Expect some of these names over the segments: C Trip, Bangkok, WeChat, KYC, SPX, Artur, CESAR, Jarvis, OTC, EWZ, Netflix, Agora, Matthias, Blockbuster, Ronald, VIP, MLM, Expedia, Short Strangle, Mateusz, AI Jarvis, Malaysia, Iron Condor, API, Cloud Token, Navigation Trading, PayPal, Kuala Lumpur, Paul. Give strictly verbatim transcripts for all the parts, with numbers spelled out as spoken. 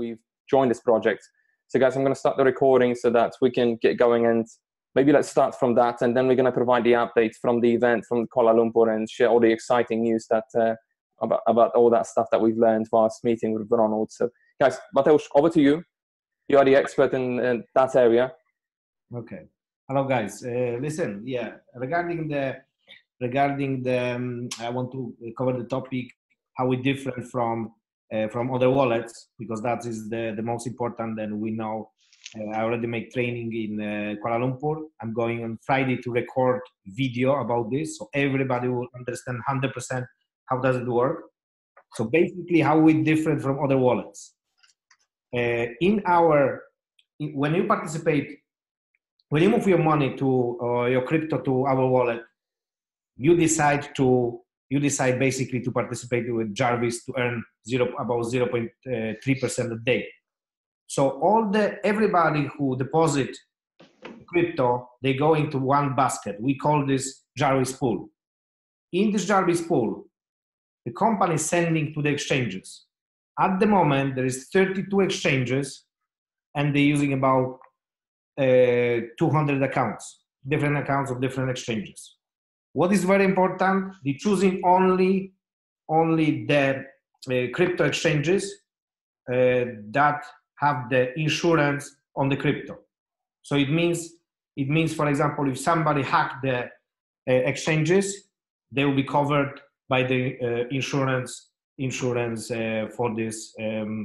we've joined this project. So guys, I'm going to start the recording so that we can get going, and maybe let's start from that, and then we're going to provide the update from the event from Kuala Lumpur and share all the exciting news that uh, about, about all that stuff that we've learned whilst meeting with Ronald. So guys, Mateusz, over to you. You are the expert in, in that area. Okay. Hello guys. Uh, listen, yeah, regarding the, regarding the, um, I want to cover the topic, how we different from Uh, from other wallets, because that is the, the most important, and we know. Uh, I already make training in uh, Kuala Lumpur. I'm going on Friday to record video about this, so everybody will understand one hundred percent how does it work. So basically how we different from other wallets. Uh, in our, in, when you participate, when you move your money to, uh, your crypto to our wallet, you decide to You decide basically to participate with Jarvis to earn zero about zero point three percent a day. So all the everybody who deposit crypto, they go into one basket. We call this Jarvis pool. In this Jarvis pool, the company is sending to the exchanges. At the moment, there is thirty-two exchanges, and they're using about uh, two hundred accounts, different accounts of different exchanges. What is very important, they're choosing only, only the uh, crypto exchanges uh, that have the insurance on the crypto. So it means, it means, for example, if somebody hacked the uh, exchanges, they will be covered by the uh, insurance, insurance uh, for these um,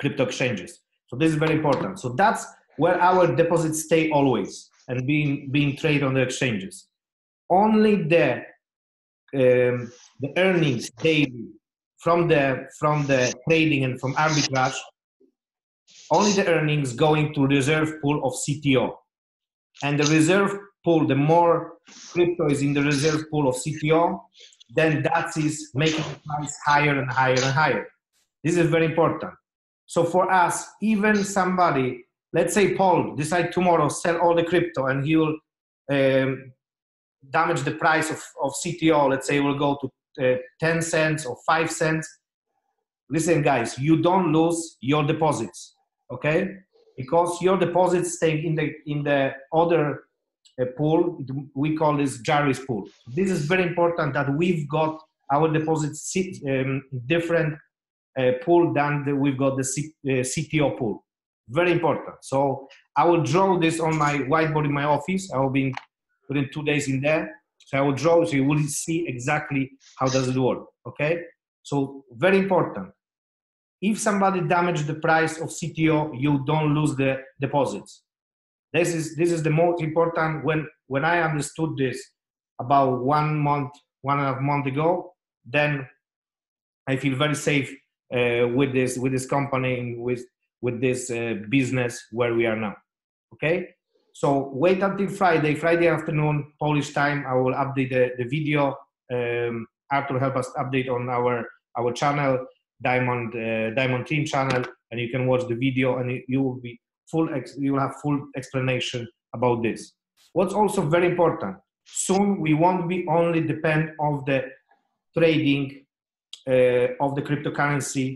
crypto exchanges. So this is very important. So that's where our deposits stay always and being, being traded on the exchanges. Only the um, the earnings daily from the from the trading and from arbitrage. Only the earnings going to reserve pool of C T O, and the reserve pool. The more crypto is in the reserve pool of C T O, then that is making the price higher and higher and higher. This is very important. So for us, even somebody, let's say Paul, decide tomorrow sell all the crypto, and he will. Um, damage the price of, of C T O, let's say will go to uh, ten cents or five cents. Listen guys, you don't lose your deposits, okay? Because your deposits stay in the in the other uh, pool. We call this Jarvis pool. This is very important that we've got our deposits um, different uh, pool than the, we've got the C, uh, C T O pool. Very important. So I will draw this on my whiteboard in my office. I will be in within two days in there. So I will draw, so you will see exactly how does it work, okay? So very important. If somebody damages the price of C T O, you don't lose the deposits. This is, this is the most important. When, when I understood this about one month, one and a half month ago, then I feel very safe uh, with, this, with this company and with, with this uh, business where we are now, okay? So wait until Friday, Friday afternoon, Polish time. I will update the, the video. Um, Artur helped us update on our, our channel, Diamond uh, Diamond Team channel, and you can watch the video, and you will be full. Ex you will have full explanation about this. What's also very important. Soon we won't be only depend of the trading uh, of the cryptocurrency.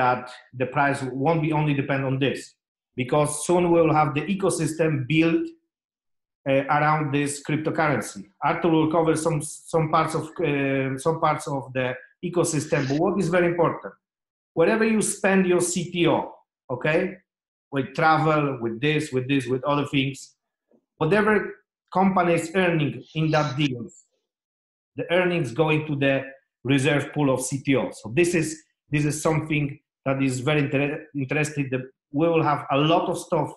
That the price won't be only depend on this. Because soon we will have the ecosystem built uh, around this cryptocurrency. Artur will cover some some parts of uh, some parts of the ecosystem. But what is very important? Wherever you spend your C T O, okay, with travel, with this, with this, with other things, whatever company is earning in that deal, the earnings going to the reserve pool of C T O. So this is this is something that is very inter interesting. The, We will have a lot of stuff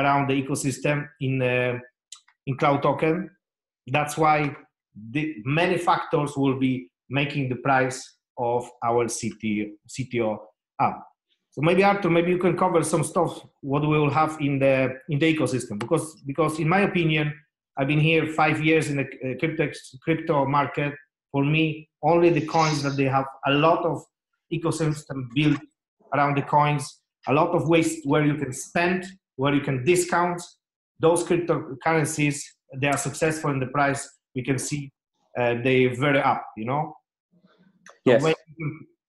around the ecosystem in uh, in Cloud Token. That's why the many factors will be making the price of our C T O up. So maybe Artur, maybe you can cover some stuff what we will have in the in the ecosystem, because because in my opinion, I've been here five years in the crypto crypto market. For me, only the coins that they have a lot of ecosystem built around the coins. A lot of ways where you can spend, where you can discount those cryptocurrencies. They are successful in the price. We can see uh, they vary up. You know, yes. So when you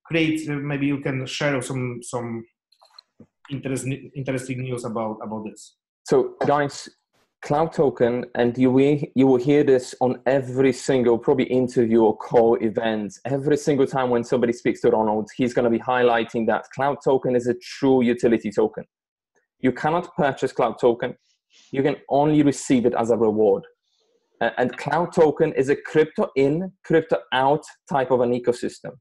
create, uh, maybe you can share some some interest, interesting news about, about this. So guys, Cloud Token, and you will, you will hear this on every single probably interview or call event. Every single time when somebody speaks to Ronald, he's going to be highlighting that Cloud Token is a true utility token. You cannot purchase Cloud Token. You can only receive it as a reward. And Cloud Token is a crypto in, crypto out type of an ecosystem.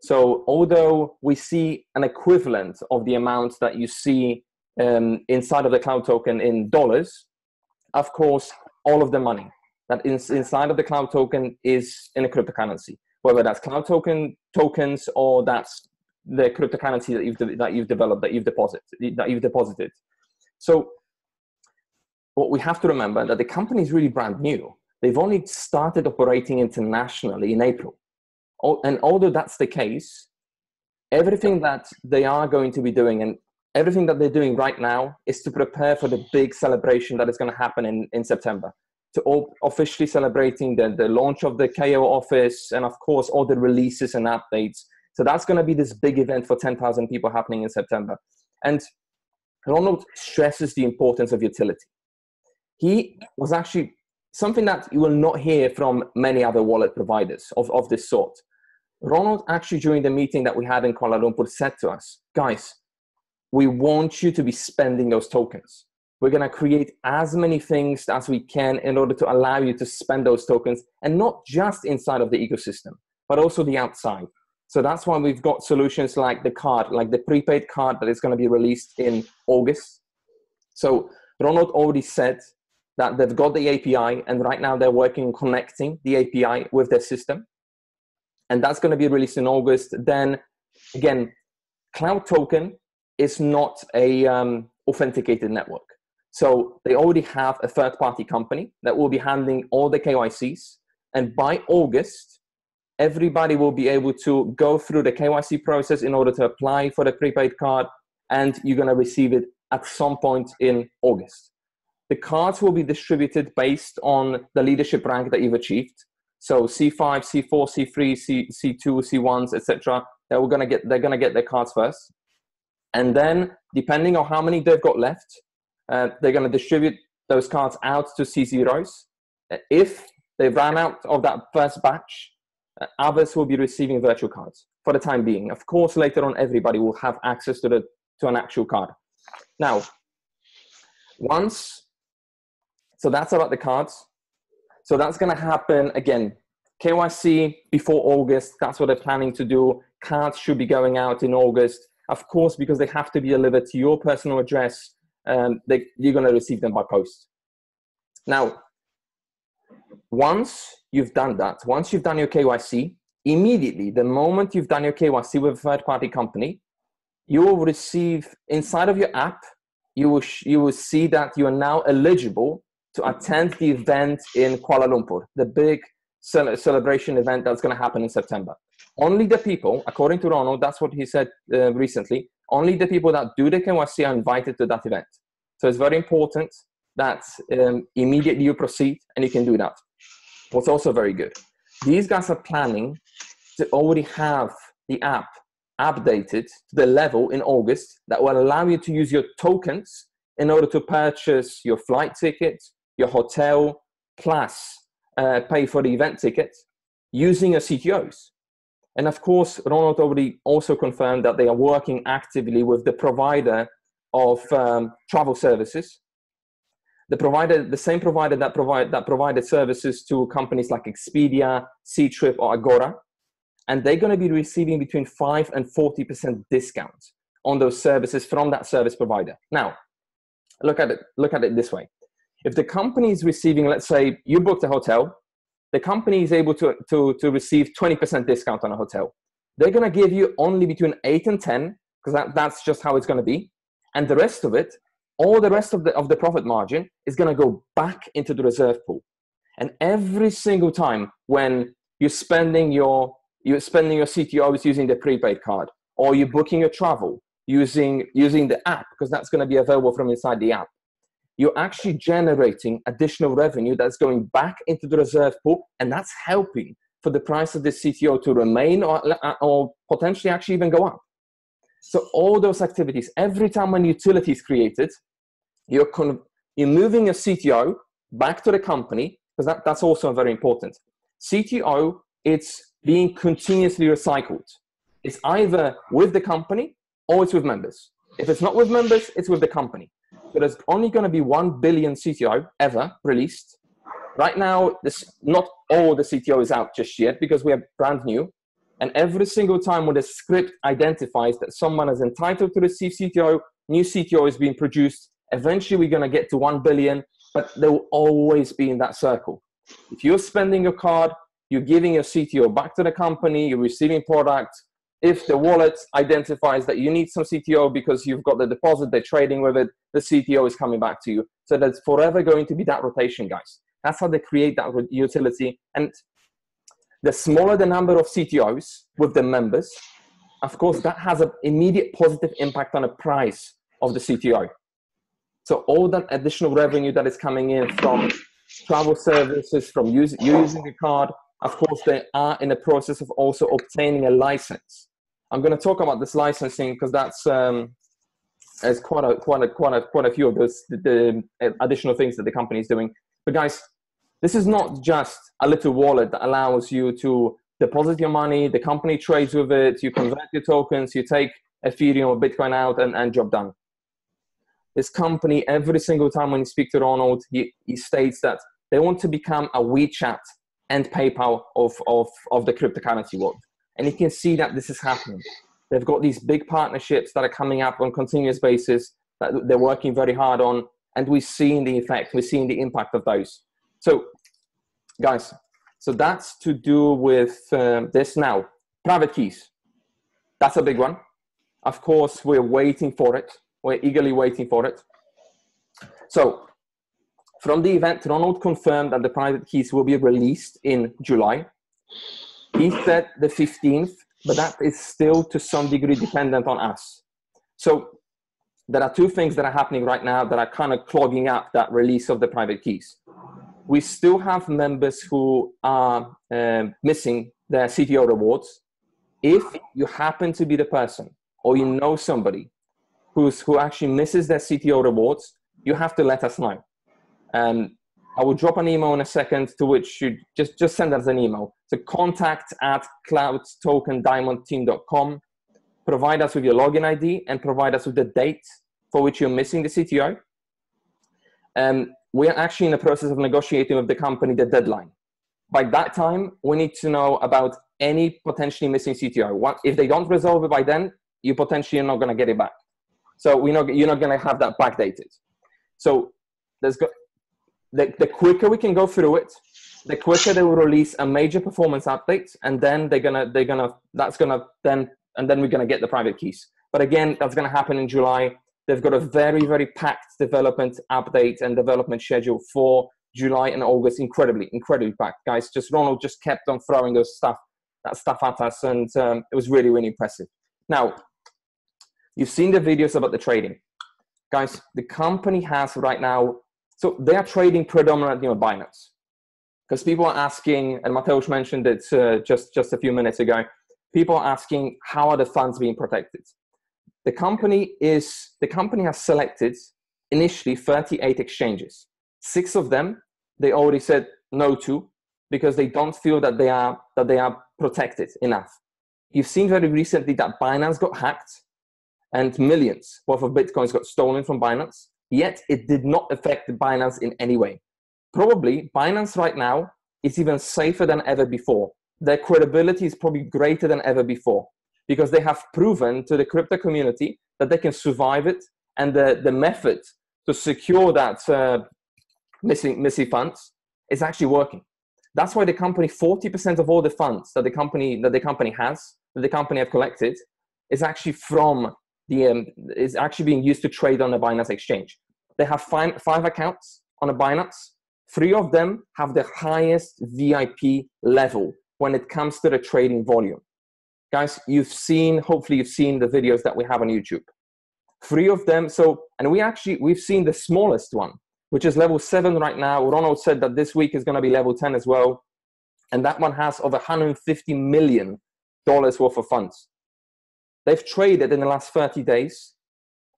So although we see an equivalent of the amount that you see um, inside of the Cloud Token in dollars, of course, all of the money that is inside of the Cloud Token is in a cryptocurrency, whether that's Cloud Token tokens or that's the cryptocurrency that you've, that you've developed, that you've deposited, that you've deposited. So what we have to remember that the company is really brand new. They've only started operating internationally in April. And although that's the case, everything that they are going to be doing and everything that they're doing right now is to prepare for the big celebration that is going to happen in, in September, to all officially celebrating the, the launch of the K O office and, of course, all the releases and updates. So that's going to be this big event for ten thousand people happening in September. And Ronald stresses the importance of utility. He was actually something that you will not hear from many other wallet providers of, of this sort. Ronald actually, during the meeting that we had in Kuala Lumpur, said to us, guys, we want you to be spending those tokens. We're going to create as many things as we can in order to allow you to spend those tokens, and not just inside of the ecosystem, but also the outside. So that's why we've got solutions like the card, like the prepaid card that is going to be released in August. So Ronald already said that they've got the A P I, and right now they're working on connecting the A P I with their system. And that's going to be released in August. Then again, Cloud Token is not a um, authenticated network. So they already have a third party company that will be handling all the K Y Cs. And by August, everybody will be able to go through the K Y C process in order to apply for the prepaid card, and you're going to receive it at some point in August. The cards will be distributed based on the leadership rank that you've achieved. So C five, C four, C three, C two, C ones, et cetera. They're going to get they're going to get their cards first, and then depending on how many they've got left, uh, they're going to distribute those cards out to C zeros. If they ran out of that first batch, uh, others will be receiving virtual cards for the time being. Of course, later on, everybody will have access to the to an actual card. Now, once so that's about the cards. So that's going to happen again. K Y C before August. That's what they're planning to do. Cards should be going out in August. Of course, because they have to be delivered to your personal address, um, they, you're going to receive them by post. Now, once you've done that, once you've done your K Y C, immediately, the moment you've done your K Y C with a third-party company, you will receive, inside of your app, you will, you will see that you are now eligible to attend the event in Kuala Lumpur, the big cel celebration event that's going to happen in September. Only the people, according to Ronald, that's what he said uh, recently, only the people that do the K Y C are invited to that event. So it's very important that um, immediately you proceed and you can do that. What's also very good, these guys are planning to already have the app updated to the level in August that will allow you to use your tokens in order to purchase your flight ticket, your hotel, plus uh, pay for the event ticket using your C T Os. And of course, Ronald already also confirmed that they are working actively with the provider of um, travel services, the provider, the same provider that provide that provided services to companies like Expedia, C Trip, or Agora, and they're going to be receiving between five and forty percent discount on those services from that service provider. Now, look at it. Look at it this way: if the company is receiving, let's say, you booked a hotel. The company is able to, to, to receive twenty percent discount on a hotel. They're going to give you only between eight and ten, because that, that's just how it's going to be. And the rest of it, all the rest of the, of the profit margin is going to go back into the reserve pool. And every single time when you're spending your, you're spending your C T Os using the prepaid card, or you're booking your travel using, using the app, because that's going to be available from inside the app, you're actually generating additional revenue that's going back into the reserve pool, and that's helping for the price of the C T O to remain or, or potentially actually even go up. So all those activities, every time when utility is created, you're, con you're moving your C T O back to the company, because that, that's also very important. C T O, it's being continuously recycled. It's either with the company or it's with members. If it's not with members, it's with the company. So there's only going to be one billion C T O ever released. Right now, this, not all the C T O is out just yet because we are brand new. And every single time when the script identifies that someone is entitled to receive C T O, new C T O is being produced. Eventually, we're going to get to one billion, but they will always be in that circle. If you're spending your card, you're giving your C T O back to the company, you're receiving product. If the wallet identifies that you need some C T O because you've got the deposit, they're trading with it, the C T O is coming back to you. So there's forever going to be that rotation, guys. That's how they create that utility. And the smaller the number of C T Os with the members, of course, that has an immediate positive impact on the price of the C T O. So all that additional revenue that is coming in from travel services, from use, using the card, of course, they are in the process of also obtaining a license. I'm going to talk about this licensing because that's um, there's quite a quite a quite a quite a few of those the, the additional things that the company is doing. But guys, this is not just a little wallet that allows you to deposit your money. The company trades with it. You convert your tokens. You take Ethereum or Bitcoin out, and and job done. This company, every single time when you speak to Ronald, he, he states that they want to become a WeChat and PayPal of of of the cryptocurrency world, and you can see that this is happening. They've got these big partnerships that are coming up on a continuous basis that they're working very hard on, and we're seeing the effect, we're seeing the impact of those. So, guys, so that's to do with um, this now. Private keys, that's a big one. Of course, we're waiting for it. We're eagerly waiting for it. So, from the event, Ronald confirmed that the private keys will be released in July. He said the fifteenth. But that is still to some degree dependent on us. So there are two things that are happening right now that are kind of clogging up that release of the private keys. We still have members who are um, missing their C T O rewards. If you happen to be the person or you know somebody who's, who actually misses their C T O rewards, you have to let us know. Um, I will drop an email in a second to which you just, just send us an email. So contact at cloud token diamond team dot com. Provide us with your login I D and provide us with the date for which you're missing the C T O. Um, we are actually in the process of negotiating with the company the deadline. By that time, we need to know about any potentially missing C T O. What, if they don't resolve it by then, you potentially are not going to get it back. So we're not, you're not going to have that backdated. So there's got... The, the quicker we can go through it, the quicker they will release a major performance update, and then they're gonna they're gonna that's gonna then and then we're gonna get the private keys. But again, that's gonna happen in July. They've got a very very packed development update and development schedule for July and August. Incredibly incredibly packed, guys. Just Ronald just kept on throwing those stuff that stuff at us, and um, it was really really impressive. Now, you've seen the videos about the trading, guys. The company has right now. So they are trading predominantly on Binance because people are asking, and Mateusz mentioned it uh, just, just a few minutes ago, people are asking how are the funds being protected? The company, is, the company has selected initially thirty-eight exchanges. Six of them they already said no to because they don't feel that they are, that they are protected enough. You've seen very recently that Binance got hacked and millions worth of Bitcoins got stolen from Binance. Yet it did not affect Binance in any way. Probably Binance right now is even safer than ever before. Their credibility is probably greater than ever before because they have proven to the crypto community that they can survive it, and the, the method to secure that uh, missing, missing funds is actually working. That's why the company, forty percent of all the funds that the company, that the company has, that the company have collected, is actually from The, um, is actually being used to trade on the Binance exchange. They have five, five accounts on a Binance. Three of them have the highest V I P level when it comes to the trading volume. Guys, you've seen, hopefully you've seen the videos that we have on YouTube. Three of them, so, and we actually, we've seen the smallest one, which is level seven right now. Ronald said that this week is going to be level ten as well. And that one has over one hundred fifty million dollars worth of funds. They've traded in the last thirty days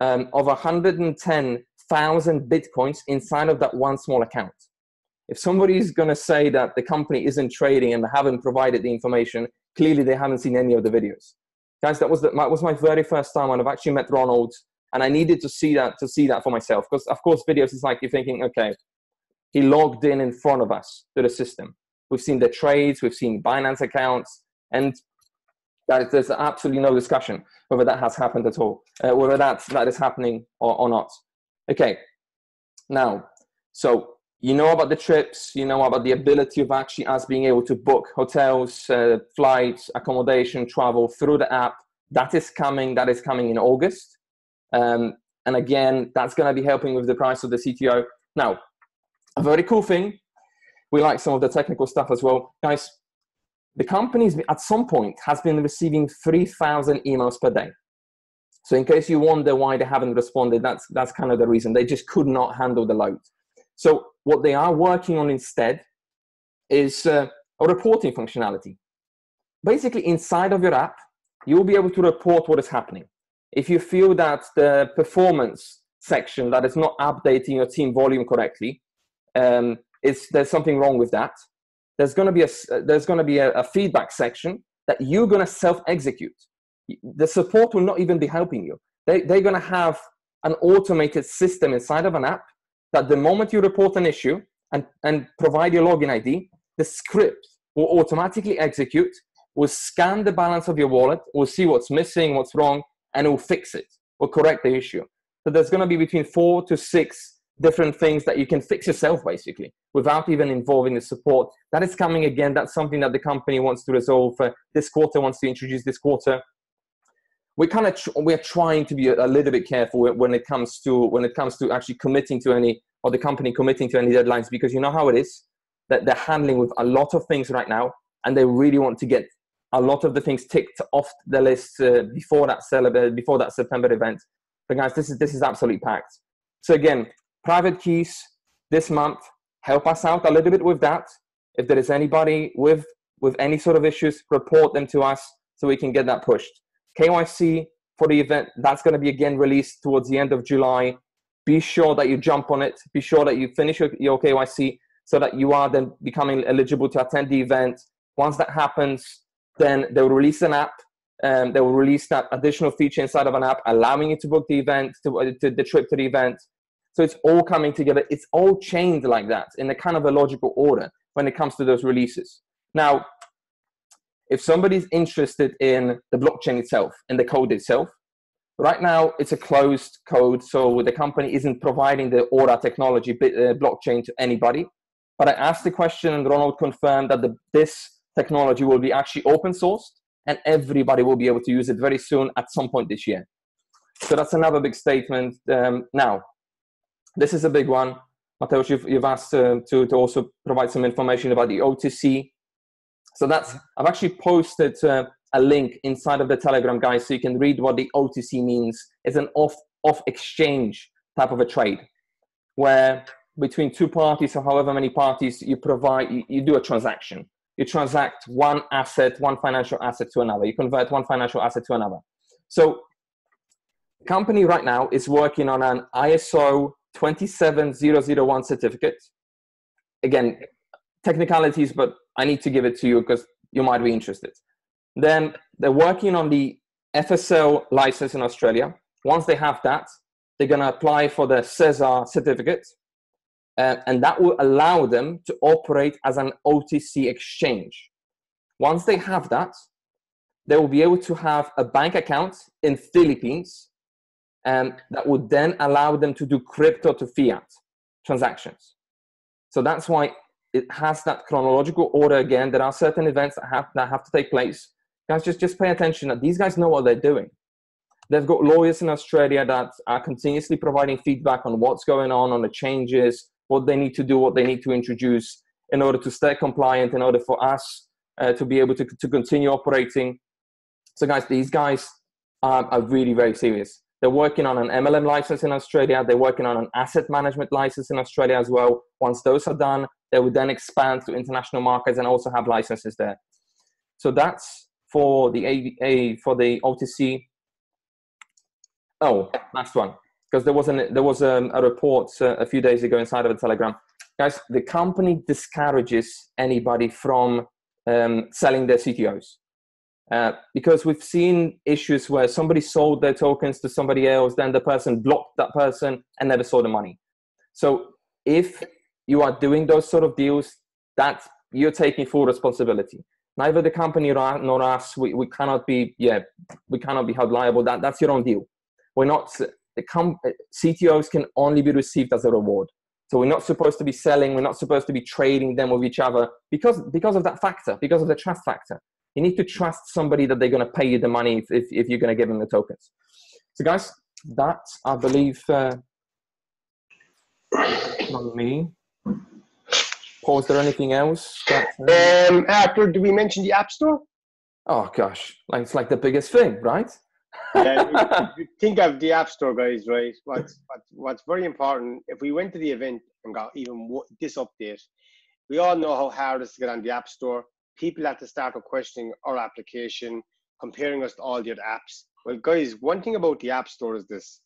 um, of one hundred ten thousand Bitcoins inside of that one small account. If somebody is going to say that the company isn't trading and they haven't provided the information, clearly they haven't seen any of the videos. Guys, that was, the, my, was my very first time, and I've actually met Ronald, and I needed to see that, to see that for myself. Because, of course, videos is like you're thinking, okay, he logged in in front of us to the system. We've seen the trades, we've seen Binance accounts, and guys, there's absolutely no discussion whether that has happened at all, uh, whether that's, that is happening or, or not. Okay, now, so... you know about the trips, you know about the ability of actually us being able to book hotels, uh, flights, accommodation, travel through the app. That is coming, that is coming in August. Um, and again, that's gonna be helping with the price of the C T O. Now, a very cool thing, we like some of the technical stuff as well. Guys, the company's at some point has been receiving three thousand emails per day. So in case you wonder why they haven't responded, that's, that's kind of the reason. They just could not handle the load. So what they are working on instead is uh, a reporting functionality. Basically, inside of your app, you'll be able to report what is happening. If you feel that the performance section that is not updating your team volume correctly, um, it's, there's something wrong with that. There's going to be a, there's going to be a, a feedback section that you're going to self-execute. The support will not even be helping you. They, they're going to have an automated system inside of an app that the moment you report an issue and, and provide your login I D, the script will automatically execute, will scan the balance of your wallet, will see what's missing, what's wrong, and it will fix it, will correct the issue. So there's gonna be between four to six different things that you can fix yourself, basically, without even involving the support. That is coming again. That's something that the company wants to resolve. Uh, this quarter wants to introduce this quarter. We're kind of tr we're trying to be a, a little bit careful when it comes to when it comes to actually committing to any, or the company committing to any deadlines, because you know how it is that they're handling with a lot of things right now, and they really want to get a lot of the things ticked off the list uh, before that celebra- before that September event. But guys, this is this is absolutely packed. So again, private keys this month, help us out a little bit with that. If there is anybody with with any sort of issues, report them to us so we can get that pushed. K Y C for the event, that's going to be again released towards the end of July. Be sure that you jump on it. Be sure that you finish your, your K Y C so that you are then becoming eligible to attend the event. Once that happens, then they will release an app. Um, they will release that additional feature inside of an app, allowing you to book the event, to, uh, to the trip to the event. So it's all coming together. It's all chained like that in a kind of a logical order when it comes to those releases. Now, if somebody's interested in the blockchain itself and the code itself, right now it's a closed code, so the company isn't providing the Aura technology bit, uh, blockchain to anybody. But I asked the question, and Ronald confirmed that the, this technology will be actually open sourced, and everybody will be able to use it very soon at some point this year. So that's another big statement. Um, now, this is a big one. Mateusz, you've, you've asked uh, to, to also provide some information about the O T C. So that's, I've actually posted uh, a link inside of the Telegram, guys, so you can read what the O T C means. It's an off, off exchange type of a trade where between two parties or however many parties you provide, you, you do a transaction. You transact one asset, one financial asset to another. You convert one financial asset to another. So the company right now is working on an I S O two seven zero zero one certificate. Again, technicalities, but I need to give it to you because you might be interested. Then they're working on the F S L license in Australia. Once they have that, they're going to apply for the CESAR certificate, uh, and that will allow them to operate as an O T C exchange. Once they have that, they will be able to have a bank account in Philippines, and that would then allow them to do crypto to fiat transactions. So that's why it has that chronological order again. There are certain events that have, that have to take place. Guys, just, just pay attention that these guys know what they're doing. They've got lawyers in Australia that are continuously providing feedback on what's going on, on the changes, what they need to do, what they need to introduce in order to stay compliant, in order for us uh, to be able to, to continue operating. So guys, these guys are, are really very serious. They're working on an M L M license in Australia. They're working on an asset management license in Australia as well. Once those are done, they would then expand to international markets and also have licenses there. So that's for the, A, for the O T C. Oh, last one, because there was an there was um, a report uh, a few days ago inside of a Telegram. Guys, the company discourages anybody from um, selling their C T Os. Uh, because we've seen issues where somebody sold their tokens to somebody else, then the person blocked that person and never saw the money. So if you are doing those sort of deals, that you're taking full responsibility. Neither the company nor us, we, we cannot be, yeah, we cannot be held liable. That, that's your own deal. We're not, the com, C T Os can only be received as a reward. So we're not supposed to be selling, we're not supposed to be trading them with each other because, because of that factor, because of the trust factor. You need to trust somebody that they're going to pay you the money if, if, if you're going to give them the tokens. So guys, that I believe uh, on me. Paul, is there anything else? That, uh... Um, Artur, did we mention the App Store? Oh gosh, like it's like the biggest thing, right? Yeah, if you think of the App Store, guys, right? What's, what's, what's very important, if we went to the event and got even this update, we all know how hard it is to get on the App Store. People have to start questioning our application, comparing us to all the other apps. Well, guys, one thing about the App Store is this.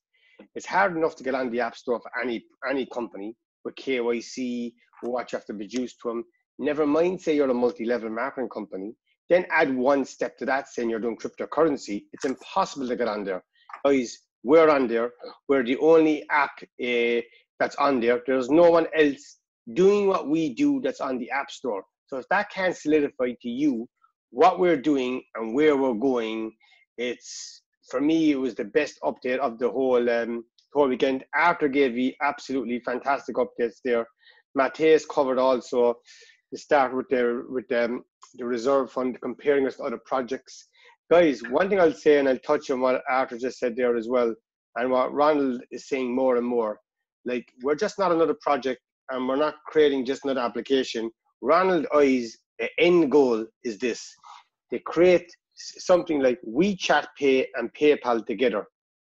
It's hard enough to get on the App Store for any, any company with K Y C, what you have to produce to them. Never mind, say you're a multi-level marketing company. Then add one step to that, saying you're doing cryptocurrency. It's impossible to get on there. Guys, we're on there. We're the only app uh, that's on there. There's no one else doing what we do that's on the App Store. So if that can't solidify to you what we're doing and where we're going, it's, for me, it was the best update of the whole um, whole weekend. Artur gave you absolutely fantastic updates there. Matthias covered also the start with the, with the, the reserve fund, comparing us to other projects. Guys, one thing I'll say, and I'll touch on what Artur just said there as well, and what Ronald is saying more and more, like, we're just not another project, and we're not creating just another application. Ronald I's the end goal is this: they create something like WeChat Pay and PayPal together.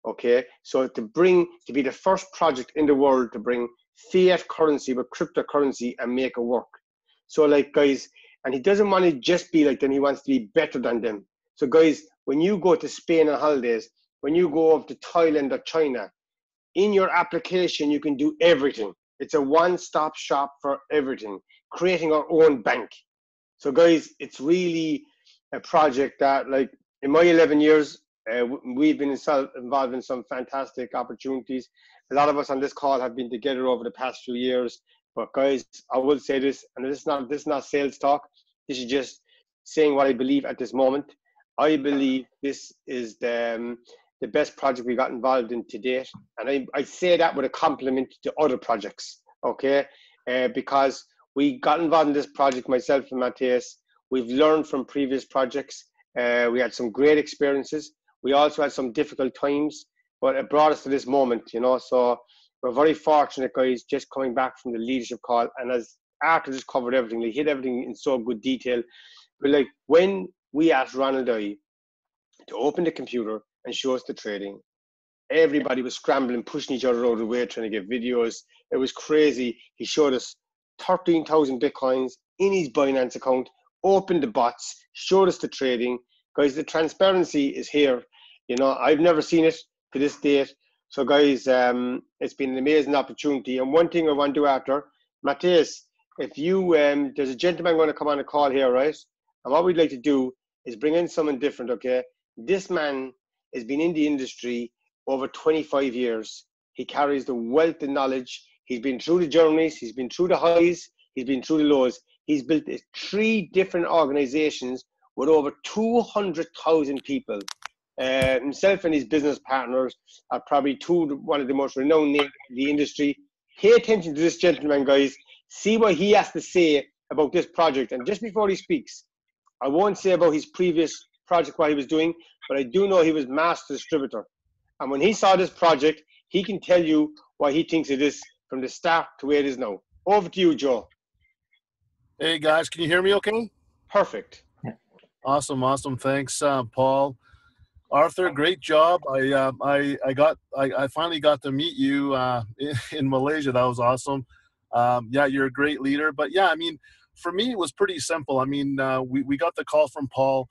Okay, so to bring to be the first project in the world to bring fiat currency with cryptocurrency and make it work. So, like, guys, and he doesn't want to just be like them; he wants to be better than them. So, guys, when you go to Spain on holidays, when you go off to Thailand or China, in your application you can do everything. It's a one-stop shop for everything, creating our own bank. So guys, it's really a project that, like, in my eleven years, uh, we've been involved in some fantastic opportunities. A lot of us on this call have been together over the past few years. But guys, I will say this, and this is not, this is not sales talk. This is just saying what I believe at this moment. I believe this is the, um, the best project we got involved in to date. And I, I say that with a compliment to other projects, okay? Uh, because we got involved in this project, myself and Matthias. We've learned from previous projects. Uh, we had some great experiences. We also had some difficult times, but it brought us to this moment, you know? So we're very fortunate, guys, just coming back from the leadership call. And as Artur just covered everything, he hit everything in so good detail. But like, when we asked Ronald I to open the computer and show us the trading, everybody was scrambling, pushing each other out of the way, trying to get videos. It was crazy. He showed us thirteen thousand Bitcoins in his Binance account, opened the bots, showed us the trading. Guys, the transparency is here. You know, I've never seen it to this date. So guys, um, it's been an amazing opportunity. And one thing I want to do after, Matthias, if you, um, there's a gentleman going to come on a call here, right? And what we'd like to do is bring in someone different, okay? This man has been in the industry over twenty-five years. He carries the wealth and knowledge. He's been through the journeys, he's been through the highs, he's been through the lows. He's built three different organizations with over two hundred thousand people. Uh, himself and his business partners are probably two, one of the most renowned names in the industry. Pay attention to this gentleman, guys. See what he has to say about this project. And just before he speaks, I won't say about his previous project, what he was doing, but I do know he was master distributor. And when he saw this project, he can tell you what he thinks of this from the start to where it is now. Over to you, Joe. Hey, guys, can you hear me okay? Perfect. Yeah. Awesome, awesome. Thanks, uh, Paul. Artur, great job. I, uh, I, I, got, I, I finally got to meet you uh, in, in Malaysia. That was awesome. Um, yeah, you're a great leader. But, yeah, I mean, for me, it was pretty simple. I mean, uh, we, we got the call from Paul.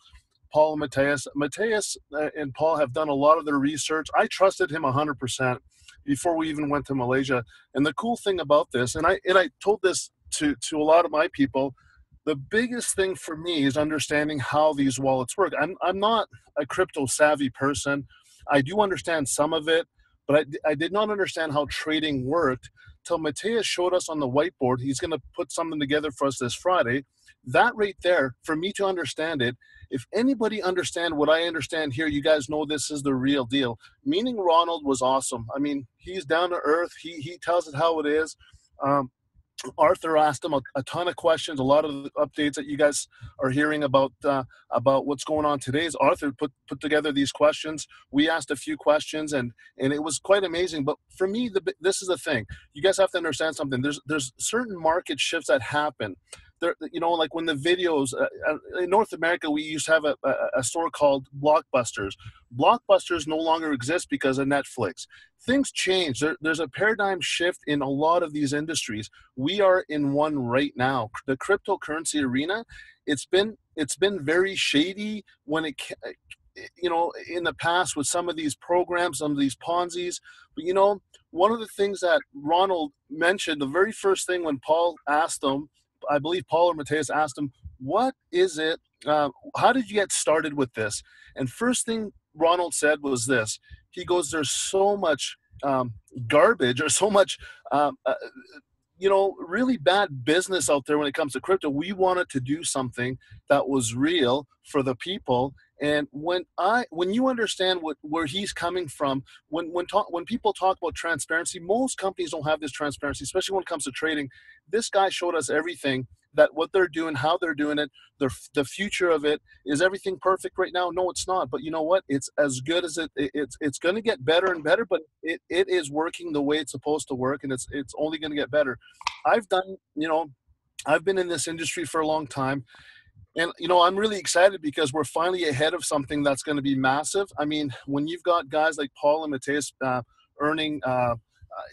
Paul and Matthias. Matthias and Paul have done a lot of their research. I trusted him one hundred percent before we even went to Malaysia. And the cool thing about this, and I and I told this to, to a lot of my people, the biggest thing for me is understanding how these wallets work. I'm, I'm not a crypto savvy person. I do understand some of it, but I, I did not understand how trading worked till Matthias showed us on the whiteboard. He's going to put something together for us this Friday. That right there, for me to understand it, if anybody understand what I understand here, you guys know this is the real deal. Meaning Ronald was awesome. I mean, he's down to earth. He he tells it how it is. Um, Artur asked him a, a ton of questions. A lot of the updates that you guys are hearing about uh, about what's going on today is Artur put, put together these questions. We asked a few questions, and and it was quite amazing. But for me, the, this is the thing. You guys have to understand something. There's there's certain market shifts that happen. There, you know, like when the videos uh, in North America, we used to have a, a store called Blockbusters. Blockbusters no longer exist because of Netflix. Things change. There, there's a paradigm shift in a lot of these industries. We are in one right now. The cryptocurrency arena, it's been it's been very shady when it, you know, in the past with some of these programs, some of these Ponzi's. But you know, one of the things that Ronald mentioned, the very first thing when Paul asked them. I believe Paul or Matthias asked him, what is it, uh, how did you get started with this? And first thing Ronald said was this. He goes, there's so much um, garbage or so much, um, uh, you know, really bad business out there when it comes to crypto. We wanted to do something that was real for the people. And when I, when you understand what where he's coming from, when when talk, when people talk about transparency, most companies don't have this transparency, especially when it comes to trading. This guy showed us everything, that what they're doing, how they're doing it, the the future of it. Is everything perfect right now? No, it's not. But you know what? It's as good as it. it it's it's going to get better and better. But it it is working the way it's supposed to work, and it's it's only going to get better. I've done, you know, I've been in this industry for a long time. And, you know, I'm really excited because we're finally ahead of something that's going to be massive. I mean, when you've got guys like Paul and Matthias uh, earning, uh,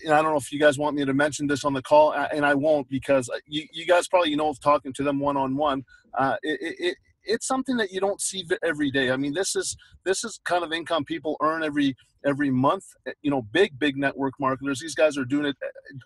and I don't know if you guys want me to mention this on the call, and I won't because you, you guys probably know of talking to them one-on-one. Uh, it, it, it's something that you don't see every day. I mean, this is this is kind of income people earn every every month. You know, big, big network marketers. These guys are doing it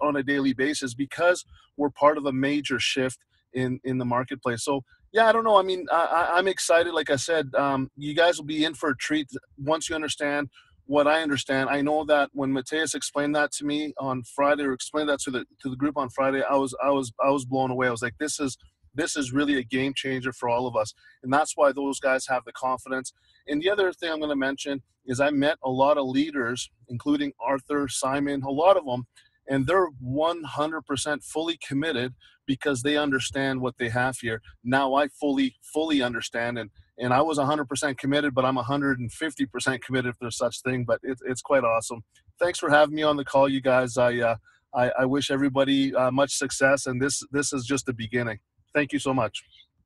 on a daily basis because we're part of a major shift in, in the marketplace. So, yeah, I don't know. I mean, I, I'm excited. Like I said, um, you guys will be in for a treat once you understand what I understand. I know that when Matthias explained that to me on Friday, or explained that to the to the group on Friday, I was I was I was blown away. I was like, this is this is really a game changer for all of us, and that's why those guys have the confidence. And the other thing I'm going to mention is I met a lot of leaders, including Artur, Simon, a lot of them. And they're one hundred percent fully committed because they understand what they have here. Now I fully, fully understand. And, and I was one hundred percent committed, but I'm one hundred fifty percent committed if there's such thing. But it, it's quite awesome. Thanks for having me on the call, you guys. I, uh, I, I wish everybody uh, much success. And this, this is just the beginning. Thank you so much.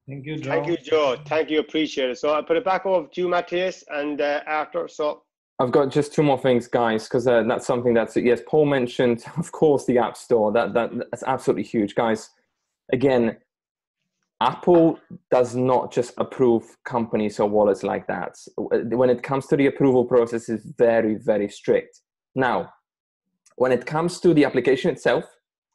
Thank you, Joe. Thank you, Joe. Thank you. Appreciate it. So I put it back over to you, Matthias, and uh, Artur. So. I've got just two more things, guys, because uh, that's something that's, yes, Paul mentioned, of course, the App Store. That, that That's absolutely huge. Guys, again, Apple does not just approve companies or wallets like that. When it comes to the approval process, it's very, very strict. Now, when it comes to the application itself,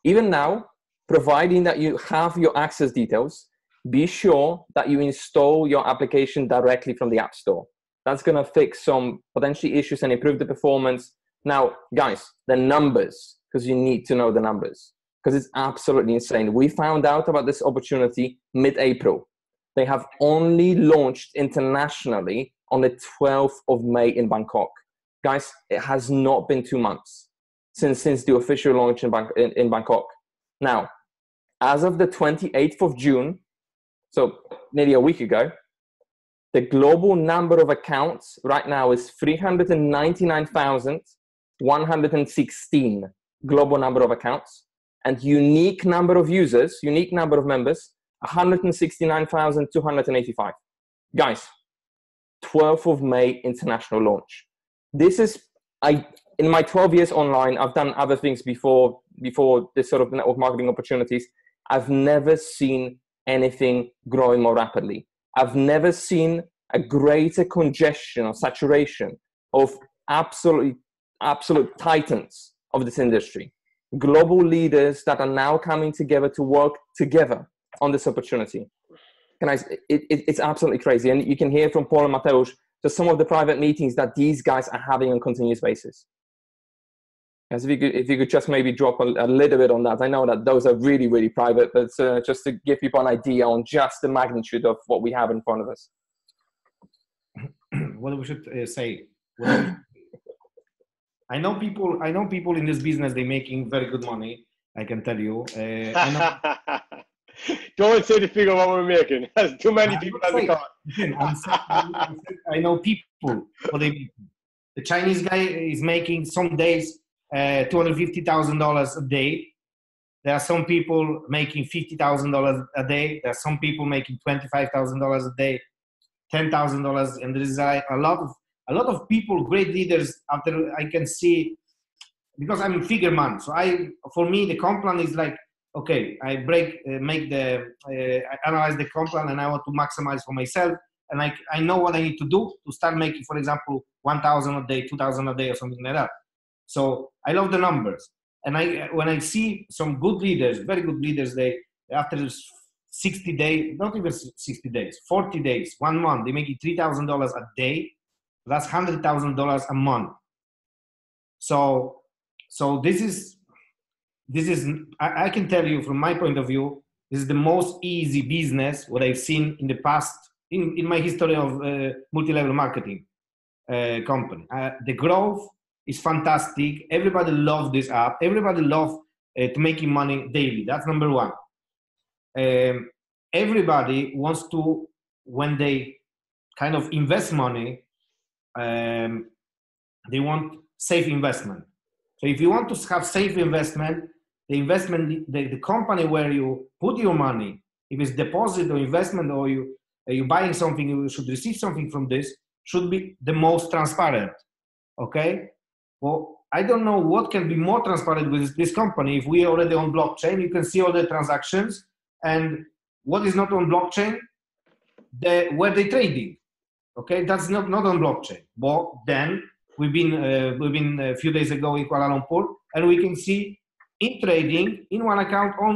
even now, providing that you have your access details, be sure that you install your application directly from the App Store. That's going to fix some potentially issues and improve the performance. Now, guys, the numbers, because you need to know the numbers, because it's absolutely insane. We found out about this opportunity mid-April. They have only launched internationally on the twelfth of May in Bangkok. Guys, it has not been two months since, since the official launch in, Bang- in, in Bangkok. Now, as of the twenty-eighth of June, so nearly a week ago, the global number of accounts right now is three hundred ninety-nine thousand one hundred sixteen global number of accounts, and unique number of users, unique number of members, one hundred sixty-nine thousand two hundred eighty-five. Guys, twelfth of May international launch. This is, I in my twelve years online, I've done other things before, before this sort of network marketing opportunities. I've never seen anything growing more rapidly. I've never seen a greater congestion or saturation of absolute, absolute titans of this industry, global leaders that are now coming together to work together on this opportunity. Can I, it, it, it's absolutely crazy. And you can hear from Paul and Mateusz just some of the private meetings that these guys are having on a continuous basis. As if you could, if you could just maybe drop a, a little bit on that. I know that those are really, really private, but uh, just to give people an idea on just the magnitude of what we have in front of us. What we should uh, say, well, I know people, I know people in this business, they're making very good money, I can tell you. Uh, I know Don't say the figure what we're making. There's too many people at the car. I know people. What they make. The Chinese guy is making some days uh, two hundred fifty thousand dollars a day. There are some people making fifty thousand dollars a day. There are some people making twenty-five thousand dollars a day, ten thousand dollars, and there is a, a lot of a lot of people, great leaders. After I can see, because I'm a figure man. So I, for me, the comp plan is like, okay, I break, uh, make the, uh, I analyze the comp plan, and I want to maximize for myself. And I, I know what I need to do to start making, for example, one thousand a day, two thousand a day, or something like that. So I love the numbers. And I, when I see some good leaders, very good leaders, they after sixty days, not even sixty days, forty days, one month, they make it three thousand dollars a day. That's one hundred thousand dollars a month. So, so this is, this is, I, I can tell you from my point of view, this is the most easy business what I've seen in the past, in, in my history of uh, multi-level marketing uh, company. Uh, the growth is fantastic. Everybody loves this app. Everybody loves uh, to making money daily. That's number one. Um, everybody wants to, when they kind of invest money, Um, they want safe investment. So if you want to have safe investment, the investment, the, the company where you put your money, if it's deposit or investment, or you, uh, you're buying something, you should receive something from this, should be the most transparent, okay? Well, I don't know what can be more transparent with this company. If we are already on blockchain, you can see all the transactions, and what is not on blockchain, the, where they're trading. Okay, that's not, not on blockchain. But then we've been uh, we've been a few days ago in Kuala Lumpur, and we can see in trading in one account on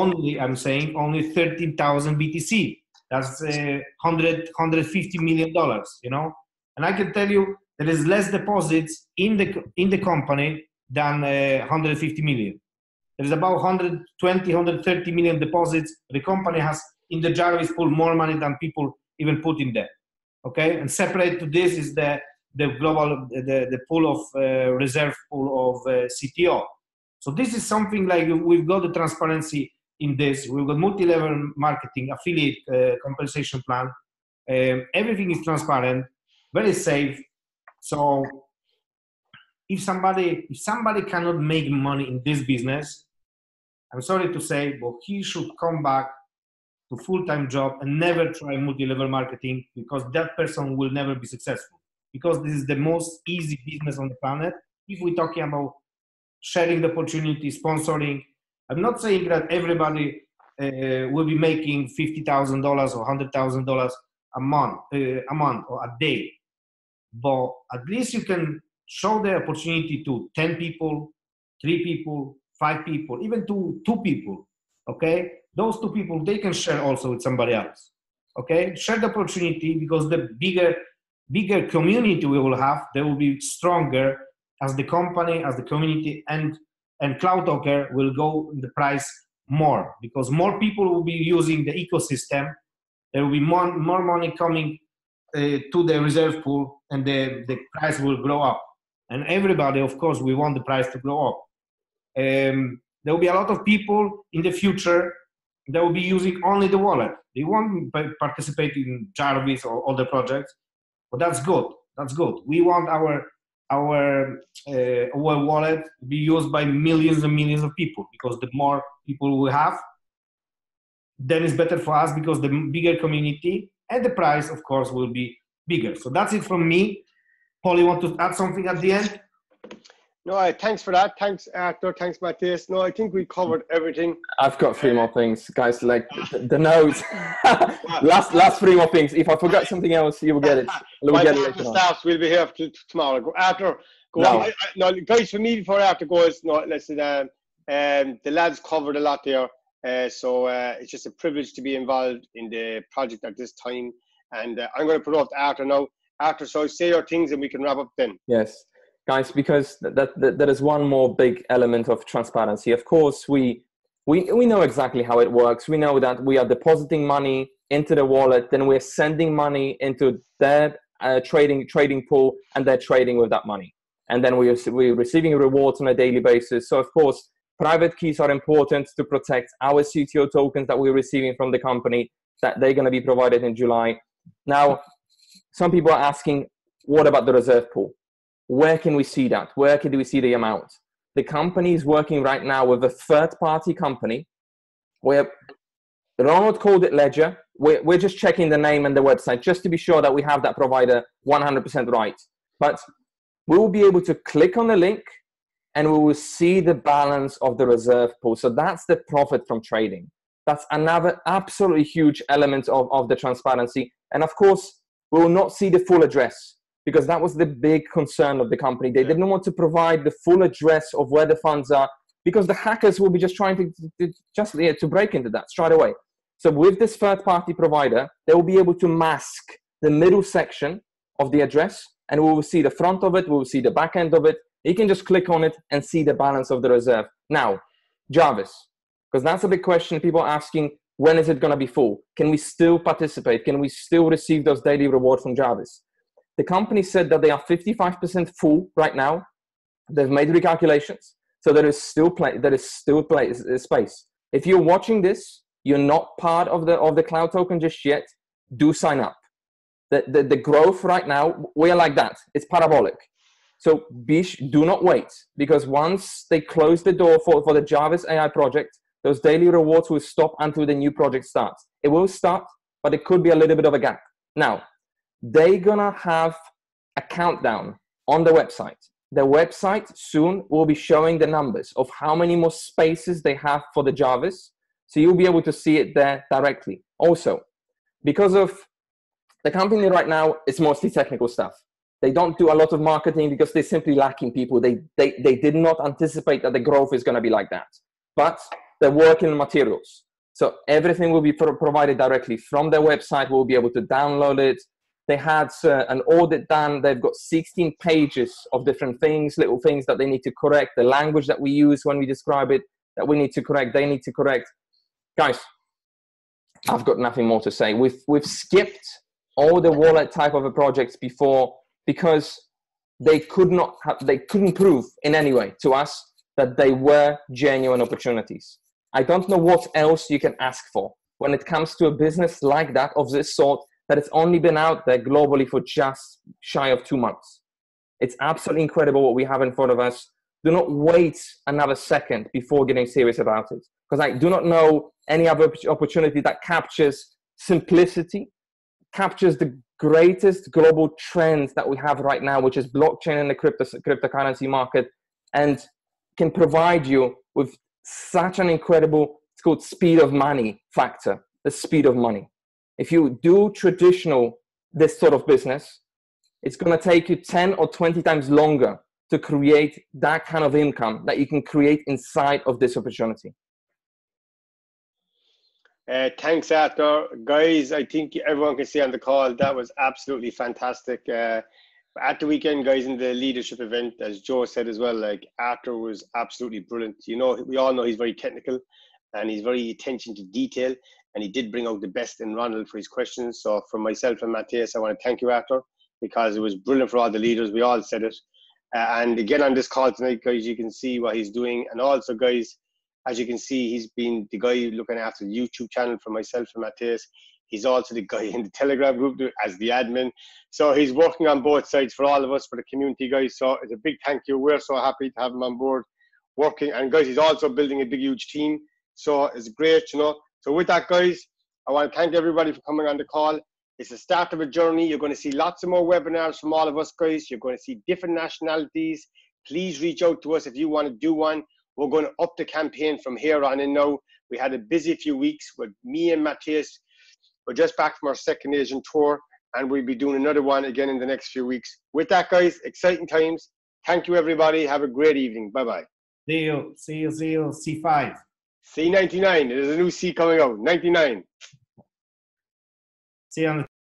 only I'm saying only thirteen thousand B T C. That's uh, one hundred fifty million dollars, you know. And I can tell you there is less deposits in the in the company than uh, one hundred fifty million. There is about one hundred twenty, one hundred thirty million deposits. The company has in the Jarvis pool more money than people even put in there. Okay, and separate to this is the, the global, the, the pool of uh, reserve pool of uh, C T O. So this is something like we've got the transparency in this. We've got multi-level marketing, affiliate uh, compensation plan. Um, everything is transparent, very safe. So if somebody, if somebody cannot make money in this business, I'm sorry to say, but he should come back to full-time job and never try multi-level marketing, because that person will never be successful, because this is the most easy business on the planet. If we're talking about sharing the opportunity, sponsoring, I'm not saying that everybody uh, will be making fifty thousand dollars or one hundred thousand dollars a month, uh, a month or a day, but at least you can show the opportunity to ten people, three people, five people, even to two people, okay? Those two people, they can share also with somebody else, okay? Share the opportunity, because the bigger, bigger community we will have, they will be stronger as the company, as the community, and, and Cloud Token will go in the price more, because more people will be using the ecosystem. There will be more, more money coming uh, to the reserve pool, and the, the price will grow up. And everybody, of course, we want the price to grow up. Um, there will be a lot of people in the future they will be using only the wallet. They won't participate in Jarvis or other projects, but that's good. That's good. We want our our uh, our wallet to be used by millions and millions of people, because the more people we have, then it's better for us, because the bigger community and the price, of course, will be bigger. So that's it from me. Paul, you want to add something at the end? No, I, thanks for that. Thanks, Artur. Thanks, Matthias. No, I think we covered everything. I've got three more things, guys. Like the, the notes. last, last three more things. If I forgot something else, you will get it. We'll get it. The staffs will be here to, tomorrow. After go no. on. I, I, no, guys, for me before after goes. No, listen. Um, um, the lads covered a lot there. Uh, so uh, it's just a privilege to be involved in the project at this time. And uh, I'm going to put off Artur now. Artur, so say your things and we can wrap up then. Yes. Guys, because that, that, that is one more big element of transparency. Of course, we, we, we know exactly how it works. We know that we are depositing money into the wallet, then we're sending money into their uh, trading, trading pool, and they're trading with that money. And then we are, we're receiving rewards on a daily basis. So, of course, private keys are important to protect our C T O tokens that we're receiving from the company, that they're going to be provided in July. Now, some people are asking, what about the reserve pool? Where can we see that? Where can we see the amount? The company is working right now with a third-party company where Ronald called it Ledger. We're, we're just checking the name and the website just to be sure that we have that provider one hundred percent right. But we will be able to click on the link and we will see the balance of the reserve pool. So that's the profit from trading. That's another absolutely huge element of, of the transparency. And of course, we will not see the full address, because that was the big concern of the company. They didn't want to provide the full address of where the funds are, because the hackers will be just trying to, to just yeah, to break into that straight away. So with this third-party provider, they will be able to mask the middle section of the address, and we will see the front of it, we will see the back end of it. You can just click on it and see the balance of the reserve. Now, Jarvis, because that's a big question. People are asking, when is it going to be full? Can we still participate? Can we still receive those daily rewards from Jarvis? The company said that they are fifty-five percent full right now. They've made recalculations. So there is still play, there is still play, space. If you're watching this, you're not part of the, of the Cloud Token just yet, do sign up. The, the, the growth right now, we're like that. It's parabolic. So be do not wait, because once they close the door for, for the Jarvis A I project, those daily rewards will stop until the new project starts. It will start, but it could be a little bit of a gap. Now, they're gonna have a countdown on the website. The website soon will be showing the numbers of how many more spaces they have for the Jarvis. So you'll be able to see it there directly. Also, because of the company right now, it's mostly technical stuff. They don't do a lot of marketing because they're simply lacking people. They, they, they did not anticipate that the growth is gonna be like that. But they're working on materials. So everything will be pro provided directly from their website. We'll be able to download it. They had uh, an audit done. They've got sixteen pages of different things, little things that they need to correct. The language that we use when we describe it, that we need to correct, they need to correct. Guys, I've got nothing more to say. We've, we've skipped all the wallet type of projects before, because they, could not have, they couldn't prove in any way to us that they were genuine opportunities. I don't know what else you can ask for when it comes to a business like that, of this sort, that it's only been out there globally for just shy of two months. It's absolutely incredible what we have in front of us. Do not wait another second before getting serious about it, because I do not know any other opportunity that captures simplicity, captures the greatest global trend that we have right now, which is blockchain and the crypto, cryptocurrency market, and can provide you with such an incredible, it's called speed of money factor, the speed of money. If you do traditional, this sort of business, it's going to take you ten or twenty times longer to create that kind of income that you can create inside of this opportunity. Uh, thanks, Artur. Guys, I think everyone can see on the call, that was absolutely fantastic. Uh, at the weekend, guys, in the leadership event, as Joe said as well, like Artur was absolutely brilliant. You know, we all know he's very technical and he's very attention to detail. And he did bring out the best in Ronald for his questions. So from myself and Matthias, I want to thank you, Artur, because it was brilliant for all the leaders. We all said it. Uh, and again, on this call tonight, guys, you can see what he's doing. And also, guys, as you can see, he's been the guy looking after the YouTube channel for myself and Matthias. He's also the guy in the Telegram group as the admin. So he's working on both sides for all of us, for the community, guys. So it's a big thank you. We're so happy to have him on board working. And, guys, he's also building a big, huge team. So it's great, you know. So with that, guys, I want to thank everybody for coming on the call. It's the start of a journey. You're going to see lots of more webinars from all of us, guys. You're going to see different nationalities, please reach out to us if you want to do one. We're going to up the campaign from here on in now. We had a busy few weeks with me and Matthias. We're just back from our second Asian tour, and we'll be doing another one again in the next few weeks. With that, guys, exciting times. Thank you, everybody. Have a great evening. Bye-bye. See you. See you. See you. C five. C ninety-nine. There's a new C coming out. ninety-nine. See you on the